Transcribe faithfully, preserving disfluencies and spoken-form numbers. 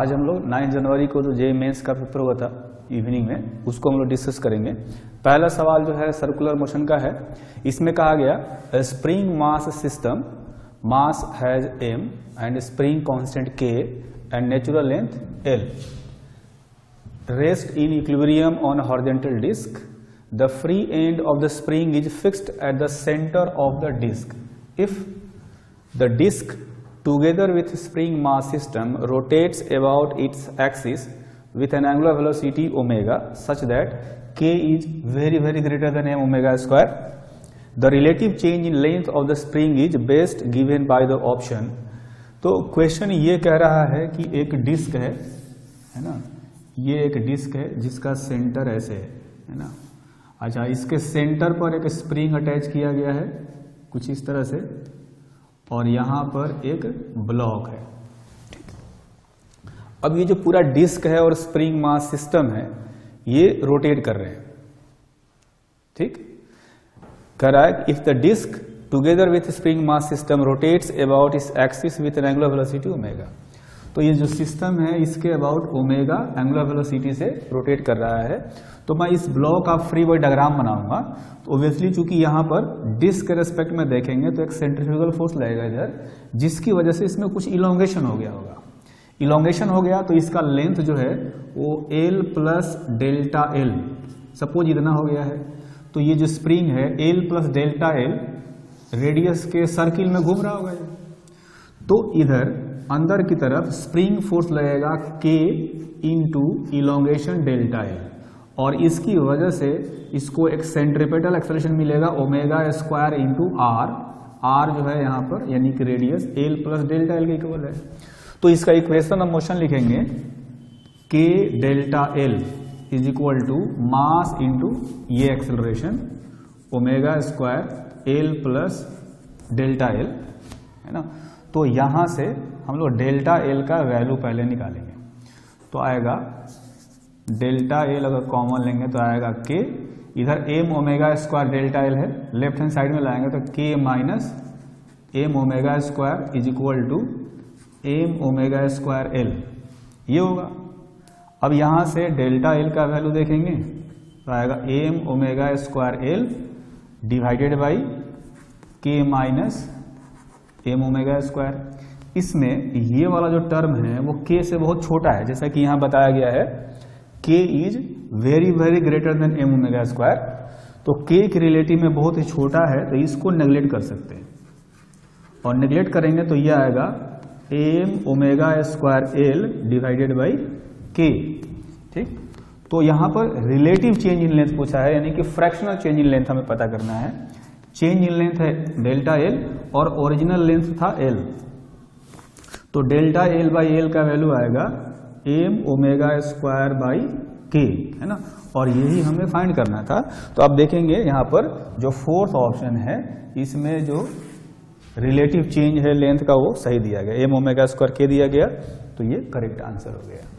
आज हम लोग नौ जनवरी को जो जे ई मेंस का पेपर हुआ था इवनिंग में, उसको हम लोग डिस्कस करेंगे। पहला सवाल जो है सर्कुलर मोशन का है। इसमें कहा गया spring mass system, mass has M and spring constant K and natural length L, rest in equilibrium on horizontal disc, the free end of the spring is fixed at the centre of the disc, if the disc together with spring mass system rotates about its axis with an angular velocity omega such that k is very very greater than m omega square. The relative change in length of the spring is best given by the option. तो question ये कह रहा है कि एक disc है है ना, ये एक डिस्क है जिसका सेंटर ऐसे है है ना। अच्छा, इसके सेंटर पर एक स्प्रिंग अटैच किया गया है कुछ इस तरह से, और यहां पर एक ब्लॉक है। अब ये जो पूरा डिस्क है और स्प्रिंग मास सिस्टम है, ये रोटेट कर रहे हैं। ठीक कह रहा है if the disc together with spring mass system rotates about इस axis with an angular velocity omega. तो ये जो सिस्टम है इसके अबाउट ओमेगा एंगुलर वेलोसिटी से रोटेट कर रहा है। तो मैं इस ब्लॉक का फ्री बॉडी डायग्राम बनाऊंगा। तो ओब्वियसली चूंकि यहाँ पर डिस्क के रेस्पेक्ट में देखेंगे तो एक सेंट्रीफ्यूगल फोर्स लगेगा इधर, जिसकी वजह से इसमें कुछ इलोंगेशन हो गया होगा। इलोंगेशन हो गया तो इसका लेंथ जो है वो L plus delta L, suppose इतना हो गया है। तो ये जो स्प्रिंग है L plus delta L radius के सर्किल में घूम रहा होगा। तो इधर अंदर की तरफ स्प्रिंग फोर्स लगेगा के इंटू इलोंगेशन डेल्टा एल, और इसकी वजह से इसको एक सेंट्रीपेटल एक्सेलरेशन मिलेगा omega square into R. R जो है यहाँ पर यानी कि radius L plus delta L के इक्वल है। तो इसका इक्वेशन ऑफ मोशन लिखेंगे K delta L is equal to mass into ये acceleration omega square L plus delta L, है ना। तो यहां से हम लोग डेल्टा एल का वैल्यू पहले निकालेंगे। तो आएगा डेल्टा एल, अगर कॉमन लेंगे तो आएगा के, इधर M omega square delta L है, लेफ्ट हैंड साइड में लाएंगे तो K minus M omega square is equal to M omega square L, ये होगा। अब यहां से डेल्टा एल का वैल्यू देखेंगे तो आएगा M omega square L divided by K minus M omega square. इसमें ये वाला जो टर्म है वो के से बहुत छोटा है, जैसा कि यहाँ बताया गया है k is very very greater than M omega square. तो k के रिलेटिव में बहुत ही छोटा है तो इसको नेगलेक्ट कर सकते हैं, और नेगलेक्ट करेंगे तो यह आएगा M omega square L divided by k। ठीक, तो यहाँ पर रिलेटिव चेंज इन लेंथ पूछा है, यानी कि फ्रैक्शनल चेंज इन लेंथ हमें पता करना है। चेंज इन लेंथ है डेल्टा एल और ओरिजिनल लेंथ था एल। तो डेल्टा एल बाई एल का वैल्यू आएगा M omega square by K, है ना, और यही हमें फाइंड करना था। तो आप देखेंगे यहाँ पर जो फोर्थ ऑप्शन है इसमें जो रिलेटिव चेंज है लेंथ का वो सही दिया गया, एम ओमेगा स्क्वायर के दिया गया, तो ये करेक्ट आंसर हो गया।